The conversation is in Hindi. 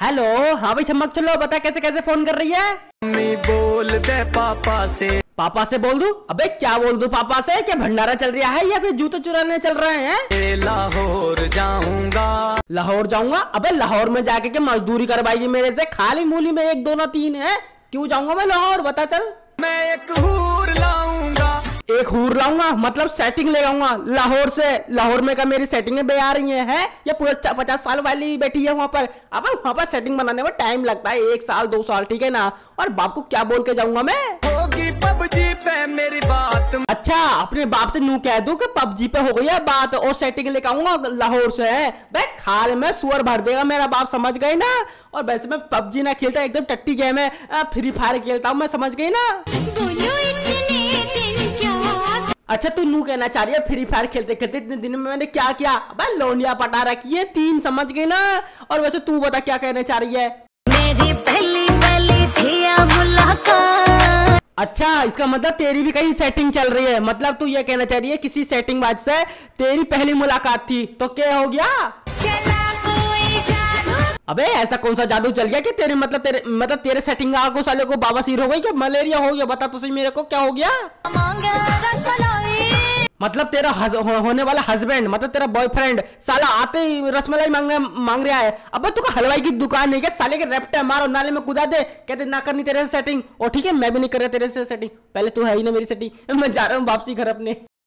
हेलो। हाँ भाई चमक, चलो बता कैसे कैसे फोन कर रही है। मम्मी बोल दे पापा से। पापा से बोल दूं? अबे क्या बोल दूं पापा से? क्या भंडारा चल रहा है या फिर जूते चुराने चल रहे हैं? लाहौर जाऊंगा। लाहौर जाऊंगा? अबे लाहौर में जाके के मजदूरी करवाएगी मेरे से? खाली मूली में एक दो ना तीन है, क्यों जाऊंगा मैं लाहौर? बता। चल मैं एक हूर लाऊंगा मतलब सेटिंग ले आऊंगा लाहौर से। लाहौर में का मेरी सेटिंग में आ रही है या पूरा 50 साल वाली बैठी है वहां पर। अब वहां पर सेटिंग बनाने में टाइम लगता है, 1 साल 2 साल, ठीक है ना। और बाप को क्या बोल के जाऊंगा मैं? होगी पबजी पे मेरी बात। अच्छा, अपने बाप से नू कह दूं कि पबजी पे हो गई है बात और सेटिंग लेके आऊंगा लाहौर से। भाई खाल में सुअर भर देगा मेरा बाप, समझ गई ना। और वैसे मैं पबजी ना खेलता, एकदम टट्टी गेम है, फ्री फायर खेलता हूँ मैं, समझ गई ना। अच्छा तू नू कहना चाह रही है फ्री फायर खेलते खेलते इतने दिन में मैंने क्या किया? भाई लोनिया पटा रखी है 3, समझ गए ना। और वैसे तू बता क्या कहना चाह रही है? मेरी पहली थी। अच्छा, इसका मतलब तेरी भी कहीं सेटिंग चल रही है, मतलब तू ये कहना चाह रही है किसी सेटिंग बाज से तेरी पहली मुलाकात थी तो क्या हो गया? अबे ऐसा कौन सा जादू चल गया कि तेरे सेटिंग को साले को बाबासीर हो गई क्या? मलेरिया हो गया? बता तो सही मेरे को क्या हो गया। मतलब तेरा होने वाला हस्बैंड, मतलब तेरा बॉयफ्रेंड साला आते ही रसमलाई मांग रहा है। अब तू का हलवाई की दुकान है क्या साले के? रेपटे मारो, नाले में कूदा दे, कहते ना करनी तेरे से सेटिंग। और ठीक है मैं भी नहीं कर रहा तेरे से सेटिंग, पहले तू है ही ना मेरी सेटिंग। मैं जा रहा हूँ वापसी घर अपने।